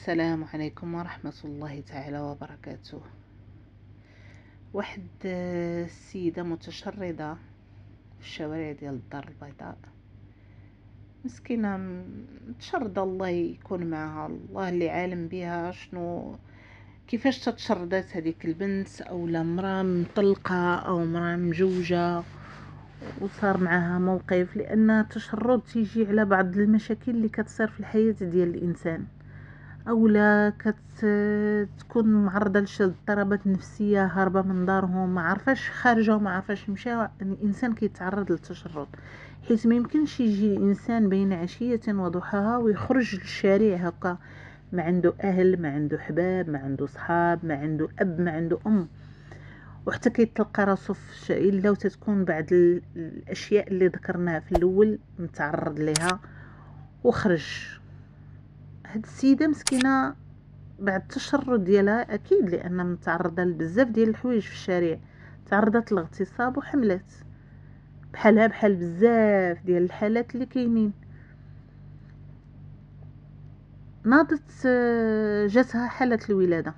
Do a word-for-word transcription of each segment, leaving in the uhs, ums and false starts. السلام عليكم ورحمة الله تعالى وبركاته. واحد السيدة متشردة في الشوارع ديال الدار البيضاء، مسكينة متشردة، الله يكون معها، الله اللي عالم بها شنو كيفاش تتشردات هذيك البنت، او لا مرا مطلقة او مرا مجوجة وصار معها موقف، لان التشرد تيجي على بعض المشاكل اللي كتصير في الحياة ديال الانسان، اولا كتكون معرضه لشي اضطرابات نفسيه، هاربه من دارهم، ما عارفاش خارجه وما عارفاش مشى. الانسان كيتعرض للتشرد، حيت ما يمكنش يجي الانسان بين عشيه وضحاها ويخرج للشارع هكا، ما عنده اهل، ما عنده حباب، ما عنده صحاب، ما عنده اب، ما عنده ام، وحتى كيتلقى راسو في الا وتتكون بعض الاشياء اللي ذكرناها في الاول متعرض ليها وخرج. هاد السيده مسكينه بعد التشرد ديالها اكيد، لان متعرضه لبزاف ديال الحوايج في الشارع، تعرضت للاغتصاب وحملات بحالها بحال بزاف ديال الحالات اللي كاينين. ناضت جاتها حاله الولاده،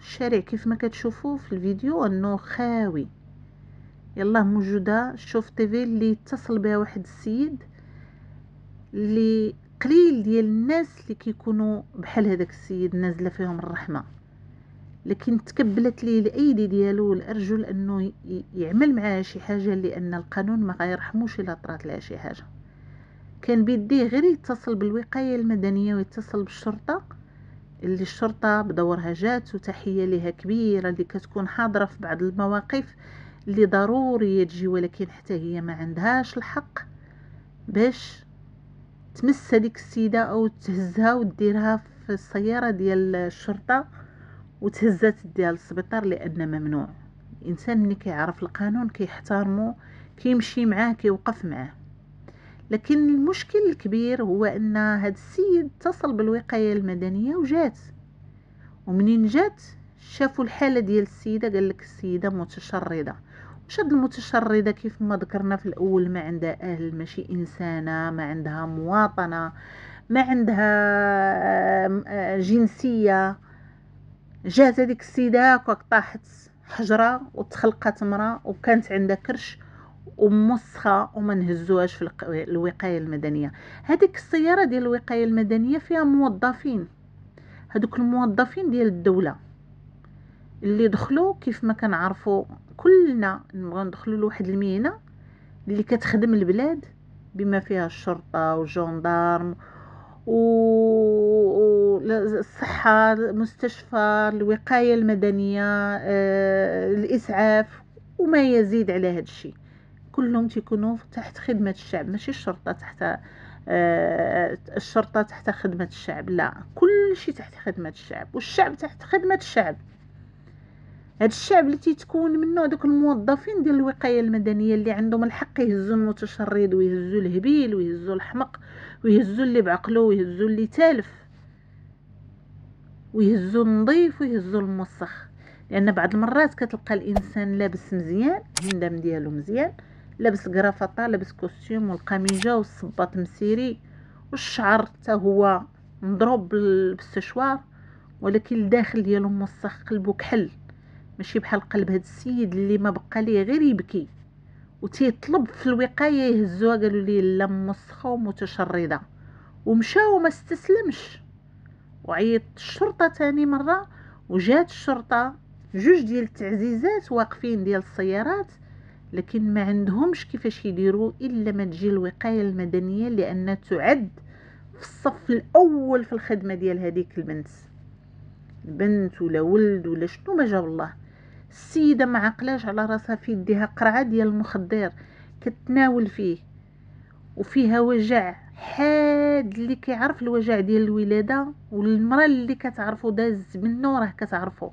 الشارع كيف ما كتشوفوا في الفيديو انه خاوي، يلا موجوده شوف تيفي اللي اتصل بها واحد السيد اللي قليل ديال الناس اللي كيكونوا بحال هذاك السيد نازله فيهم الرحمه، لكن تكبلت ليه الايدي ديالو والارجل انه يعمل معاها شي حاجه، لان القانون ما غيرحموش الا طرات لها شي حاجه. كان بيديه غير يتصل بالوقايه المدنيه ويتصل بالشرطه، اللي الشرطه بدورها جات، وتحيه ليها كبيره اللي كتكون حاضره في بعض المواقف اللي ضروري تجي، ولكن حتى هي ما عندهاش الحق باش تمس هذيك السيده او تهزها وديرها في السياره ديال الشرطه وتهزات ديال السبيطار، لان ممنوع. الانسان ملي كيعرف القانون كيحترمه، كيمشي معاه، كيوقف معاه. لكن المشكل الكبير هو ان هذا السيد اتصل بالوقايه المدنيه وجات، ومنين جات شافوا الحاله ديال السيده، قال لك السيده متشرده. شاد المتشردة كيف ما ذكرنا في الأول ما عندها أهل، ماشي إنسانة، ما عندها مواطنة، ما عندها جنسية. جات هذيك السيدة هكاك طاحت حجرة وتخلقت مرأة وكانت عندها كرش ومسخة وما نهزوهاش في الوقاية المدنية. هذيك السيارة ديال الوقاية المدنية فيها موظفين، هذوك الموظفين ديال الدولة اللي دخلوا كيف ما كنعرفوا كلنا نبغى ندخلوا لواحد المهنه اللي كتخدم البلاد بما فيها الشرطه والجندارم والصحه، المستشفى، الوقايه المدنيه، الاسعاف وما يزيد على هذا الشيء، كلهم تيكونوا تحت خدمه الشعب، ماشي الشرطه تحت الشرطه تحت خدمه الشعب، لا، كل شيء تحت خدمه الشعب، والشعب تحت خدمه الشعب. هاد الشعب اللي تيتكون منه هذوك الموظفين ديال الوقايه المدنيه اللي عندهم الحق يهزوا المتشرد ويهزوا الهبيل ويهزوا الحمق ويهزوا اللي بعقله ويهزوا اللي تالف ويهزوا النظيف ويهزوا الموسخ، لان بعض المرات كتلقى الانسان لابس مزيان، الهندام ديالو مزيان، لابس كرافطه، لابس كوستيم والقميجه والصباط مسيري والشعر حتى هو مضروب بالسشوار، ولكن الداخل ديالو موسخ، قلبو كحل، ماشي بحال قلب هاد السيد اللي ما بقى ليه غير يبكي وتيطلب في الوقايه يهزوها. قالوا ليه لا، مسخه ومتشرده، ومشى وما استسلمش، وعيط الشرطه تاني مره، وجات الشرطه جوج ديال التعزيزات واقفين ديال السيارات، لكن ما عندهمش كيفاش يديروا الا ما تجي الوقايه المدنيه، لان تعد في الصف الاول في الخدمه ديال هذيك البنت، بنت ولا ولد ولا شنو ما جاب الله. السيده ما عقلاش على راسها، في يديها قرعه ديال المخدر كتناول فيه، وفيها وجع حاد، اللي كيعرف الوجع ديال الولاده والمراه اللي كتعرفو داز منه راه كتعرفو،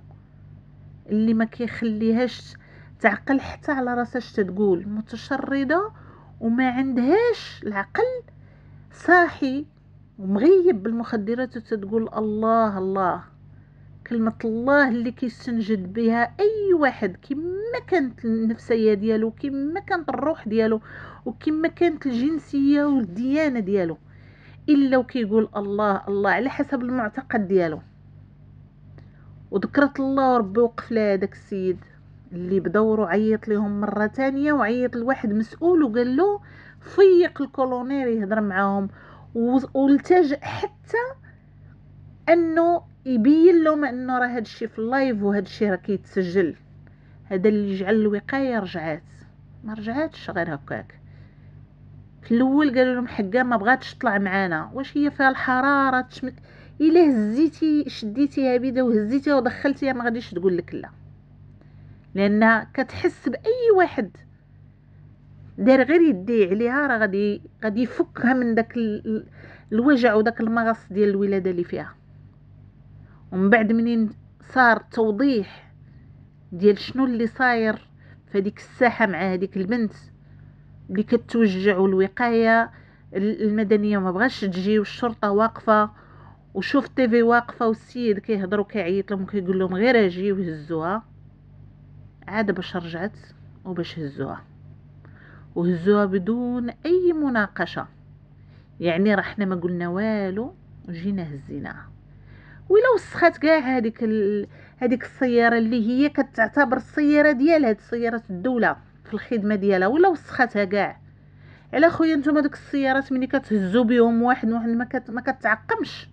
اللي ما كيخليهاش تعقل حتى على راسها اش تقول، متشرده وما عندهاش العقل، صاحي ومغيب بالمخدرات، وتتقول الله الله، كلمة الله اللي كيستنجد بها اي واحد، كما كانت النفسيه ديالو، كما كانت الروح ديالو، وكما كانت الجنسيه والديانه ديالو. الا وكيقول الله الله على حسب المعتقد ديالو. وذكرت الله وربي وقف لها داك السيد اللي بدورو عيط ليهم مره ثانيه، وعيط لواحد مسؤول وقال له فيق الكولونير يهضر معاهم، والتجأ حتى انه يبين لهم انه راه هادشي في اللايف وهادشي راه كيتسجل. هذا اللي جعل الوقايه رجعات، ما رجعاتش غير هكاك. في الاول قالوا لهم حقا ما بغاتش تطلع معانا، واش هي فيها الحراره تشم... الا هزيتي شديتيها بيده وهزيتيها ودخلتيها ما غاديش تقول لك لا، لانها كتحس باي واحد دار غير يدي عليها راه غادي غادي يفكها من داك ال... الوجع وداك المغص ديال الولاده اللي فيها. ومن بعد منين صار توضيح ديال شنو اللي صاير فهاديك الساحه مع هذيك البنت اللي كتوجع، والوقايه المدنيه ما بغاش تجي، والشرطه واقفه، وشوف تيفي واقفه، والسيد كيهضر وكيعيط لهم وكيقول لهم غير اجي وهزوها، عاد باش رجعت وباش هزوها، وهزوها بدون اي مناقشه. يعني راه حنا ما قلنا والو وجينا هزيناها. ولا وسخات كاع هذيك هذيك السياره اللي هي كتعتبر السياره ديال هاد سياره الدوله في الخدمه ديالها، ولا وسختها كاع على خويا. نتوما ديك السيارات ملي كتهزوا بهم واحد واحد ما كت ما كتعقمش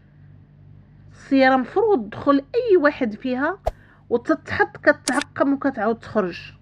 السياره، مفروض تدخل اي واحد فيها وتتحط كتعقم وكتعاود تخرج.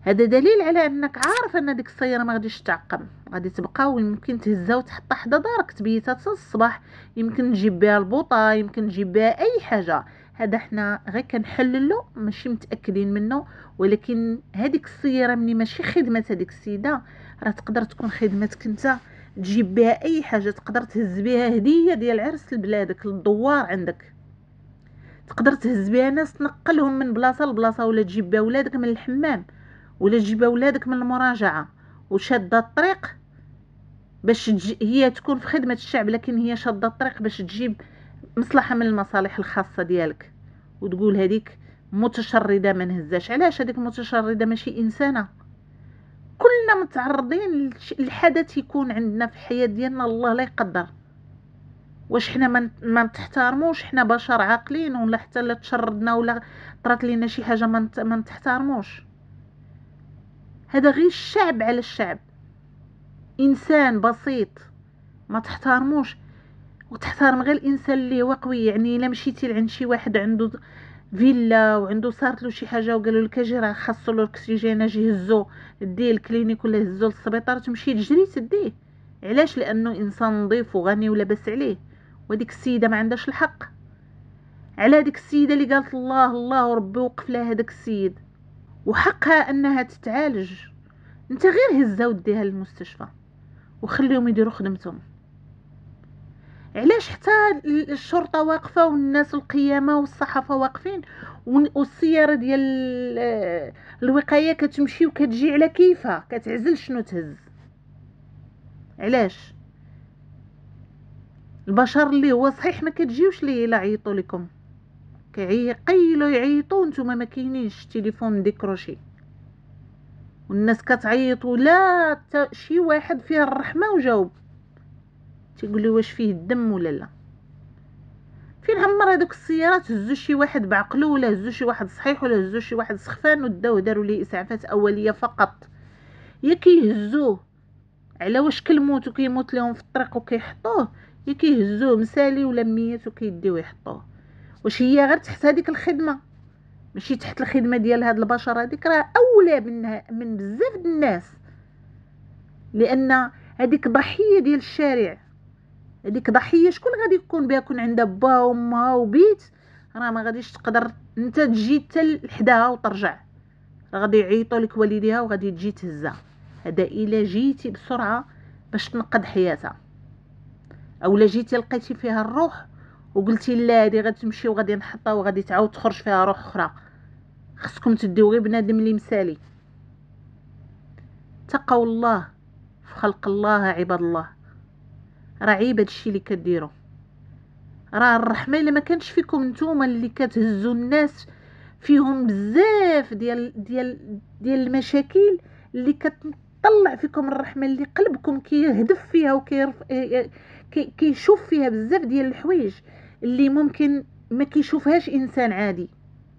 هذا دليل على انك عارف ان ديك السياره ما غاديش تعقم، غادي تبقى ويمكن تهزها وتحطها حدا دارك تبيتها حتى الصباح، يمكن تجيب بها البوطه، يمكن تجيب بها اي حاجه. هذا حنا غير كنحللو ماشي متاكدين منه، ولكن هذيك السياره مني ماشي خدمه هذيك السيده، راه تقدر تكون خدمتك انت، تجيب بها اي حاجه، تقدر تهز بها هديه ديال عرس لبلادك للدوار عندك، تقدر تهز بها ناس تنقلهم من بلاصه لبلاصه، ولا تجيب بها ولادك من الحمام، ولا تجيب ولادك من المراجعه وشاده الطريق باش تجي. هي تكون في خدمه الشعب، لكن هي شاده الطريق باش تجيب مصلحه من المصالح الخاصه ديالك، وتقول هذيك متشرده ما نهزاش. علاش هذيك متشرده ماشي انسانه؟ كلنا متعرضين لحدث يكون عندنا في الحياه ديالنا الله لا يقدر. واش حنا ما نحترموش؟ حنا بشر عاقلين، ولا حتى لا تشردنا ولا طرات لينا شي حاجه ما نحترموش؟ هذا غير الشعب على الشعب، انسان بسيط ما تحترموش، وتحترم غير الانسان اللي هو قوي. يعني الا مشيتي لعند شي واحد عنده فيلا وعنده صارت له شي حاجه وقالوا لك اجي راه خاصو له الاكسجين، اجي هزوه ديه الكلينيك ولا هزوه للسبيطار، تمشي تجري تديه. علاش؟ لانه انسان نظيف وغني ولاباس عليه. وديك السيده ما عندهاش الحق على ديك السيده اللي قالت الله الله وربي وقف لها هذاك السيد، وحقها انها تتعالج. انت غير هزها وديها للمستشفى وخليهم يديروا خدمتهم. علاش حتى الشرطه واقفه والناس القيامه والصحافه واقفين والسياره ديال الوقايه كتمشي وكتجي على كيفها، كتعزل شنو تهز؟ علاش البشر اللي هو صحيح ما كتجيوش ليه الا عيطوا لكم، كيعيقيلو يعيطوا نتوما ما كاينينش، التليفون ديكروشي والناس كتعيط ولا شي واحد فيه الرحمه وجاوب، تيقول لي واش فيه الدم ولا لا؟ فين عمر هذوك السيارات هزو شي واحد بعقله، ولا هزو شي واحد صحيح، ولا هزو شي واحد سخفان وداو داروا ليه اسعافات اوليه فقط. يا كيهزوه على واش كلموت وكيموت لهم في الطريق وكيحطوه، يا كيهزوه مسالي ولا ميات وكيديو يحطوه. واش هي غير تحت هذيك الخدمه؟ ماشي تحت الخدمه ديال هاد البشر، هذيك راه اولى منها من بزاف د الناس، لان هذيك ضحيه ديال الشارع. هذيك ضحيه شكون غادي يكون بها؟ يكون عندها با وامها وبيت، راه ما غاديش تقدر انت تجي حتى لحداها وترجع، راه غادي يعيطوا لك والديها وغادي تجي تهزها. هذا الا جيتي بسرعه باش تنقذ حياتها، اولا جيتي لقيتي فيها الروح وقلتي لا هادي غادي تمشي وغادي نحطها وغادي تعاود تخرج فيها روح اخرى. خصكم تديو غير بنادم اللي مسالي. تقوا الله في خلق الله عباد الله، راه عيب هادشي اللي كديروا. راه الرحمه الا ما كانتش فيكم نتوما اللي كتهزوا الناس فيهم بزاف ديال ديال ديال المشاكل، اللي كتطلع فيكم الرحمه اللي قلبكم كيهدف فيها وكيرف كيشوف فيها بزاف ديال الحوايج اللي ممكن ما كيشوفهاش انسان عادي.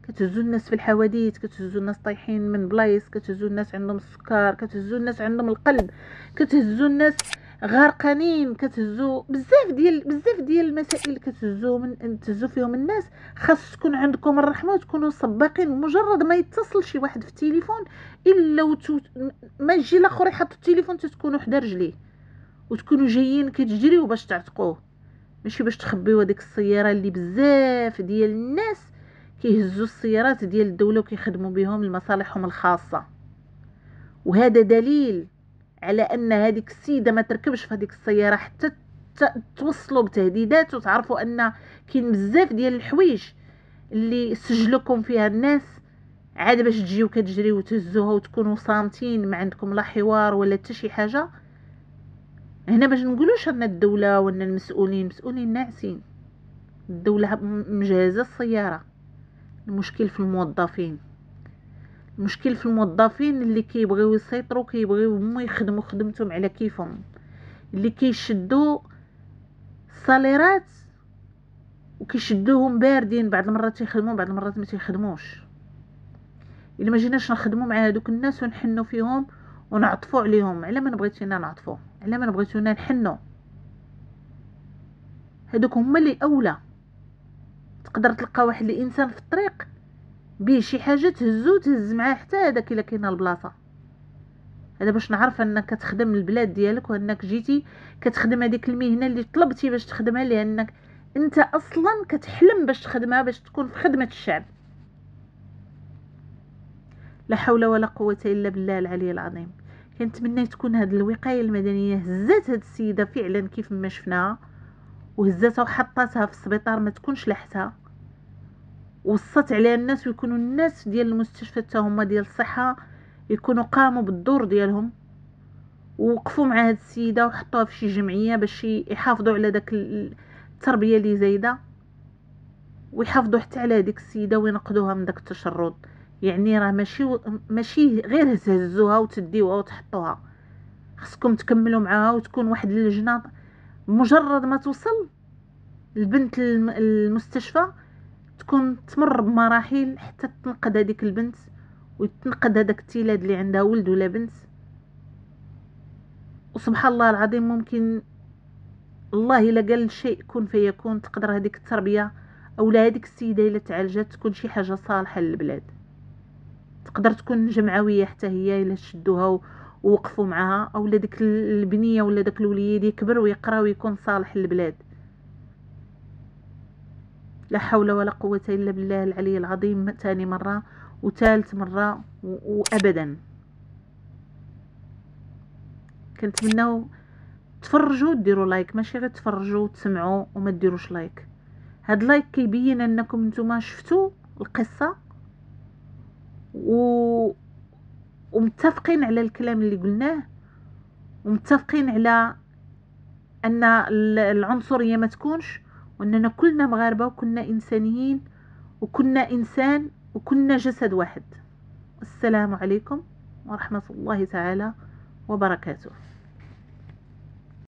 كتهزو الناس في الحواديت، كتهزو الناس طايحين من بلايص، كتهزو الناس عندهم السكر، كتهزو الناس عندهم القلب، كتهزو الناس غرقانين، كتهزو بزاف ديال بزاف ديال المسائل كتهزو من تهزو فيهم الناس. خاص تكون عندكم الرحمه وتكونوا سباقين. مجرد ما يتصل شي واحد في التليفون، الا وتو... ما يجي الاخر يحط التليفون، تتكونوا حدا رجليه وتكونوا جايين كتجريو باش تعتقوه، ماشي باش تخبيو هذيك السياره اللي بزاف ديال الناس كيهزوا السيارات ديال الدوله وكيخدموا بهم لمصالحهم الخاصه. وهذا دليل على ان هذيك السيده ما تركبش في هذيك السياره حتى توصلوا بتهديدات، وتعرفوا ان كاين بزاف ديال الحوايج اللي سجلوكم فيها الناس عاد باش تجيو كتجريو وتهزوها وتكونوا صامتين، ما عندكم لا حوار ولا حتى شي حاجه. هنا باش نقولوش ان الدوله وان المسؤولين مسؤولين ناعسين، الدوله مجهزه السياره. المشكل في الموظفين، المشكل في الموظفين اللي كيبغيو يسيطروا، كيبغيو هما يخدموا خدمتهم على كيفهم، اللي كيشدوا الصاليرات وكيشدوهم باردين، بعض المرات تيخدموا بعض المرات ما تيخدموش. الا ما جيناش نخدموا مع هذوك الناس ونحنوا فيهم ونعطفوا عليهم، على ما بغيتونا نعطفوا، على ما بغيتونا نحنوا، هذوك هما اللي اولى. تقدر تلقى واحد الانسان في الطريق بيه شي حاجه تهزو تهز معاه حتى هذاك الا كاينه البلاصه. هذا باش نعرف انك كتخدم البلاد ديالك، وانك جيتي كتخدم هذيك المهنه اللي طلبتي باش تخدمها، لانك انت اصلا كتحلم باش تخدمها، باش تكون في خدمه الشعب. لا حول ولا قوه الا بالله العلي العظيم. كنتمنى تكون هاد الوقايه المدنيه هزات هاد السيده فعلا كيف ما شفناها، وهزاتها وحطاتها في السبيطار، ما تكونش لحتها، وصت عليها الناس، ويكونوا الناس ديال المستشفى حتى هما ديال الصحه يكونوا قاموا بالدور ديالهم، ووقفوا مع هاد السيده وحطوها في شي جمعيه باش يحافظوا على داك التربيه اللي زايده، ويحافظوا حتى على هذيك السيده وينقذوها من داك التشرد. يعني راه ماشي و... ماشي غير تهزوها وتديوها وتحطوها، خصكم تكملوا معاها وتكون واحد اللجنه. مجرد ما توصل البنت المستشفى تكون تمر بمراحل حتى تنقذ هذيك البنت وتنقذ هذاك التلاد اللي عندها ولد ولا بنت. وسبحان الله العظيم، ممكن الله الا قال شيء كن فيكون، تقدر هذيك التربيه اولا هذيك السيده الا تعالجات تكون شي حاجه صالحه للبلاد. تقدر تكون جمعويه حتى هي الا شدوها ووقفوا معها، اولا ديك البنيه ولا داك الوليد يكبر ويقرا ويكون صالح للبلاد. لا حول ولا قوه الا بالله العلي العظيم. ثاني مره وثالث مره وابدا. كنتمنوا تفرجوا ديروا لايك، ماشي غير تفرجوا وتسمعوا وما ديروش لايك. هاد لايك كيبين انكم نتوما شفتوا القصه و ومتفقين على الكلام اللي قلناه، ومتفقين على ان العنصريه ما تكونش، واننا كلنا مغاربه وكنا انسانيين وكنا انسان وكنا جسد واحد. السلام عليكم ورحمه الله تعالى وبركاته.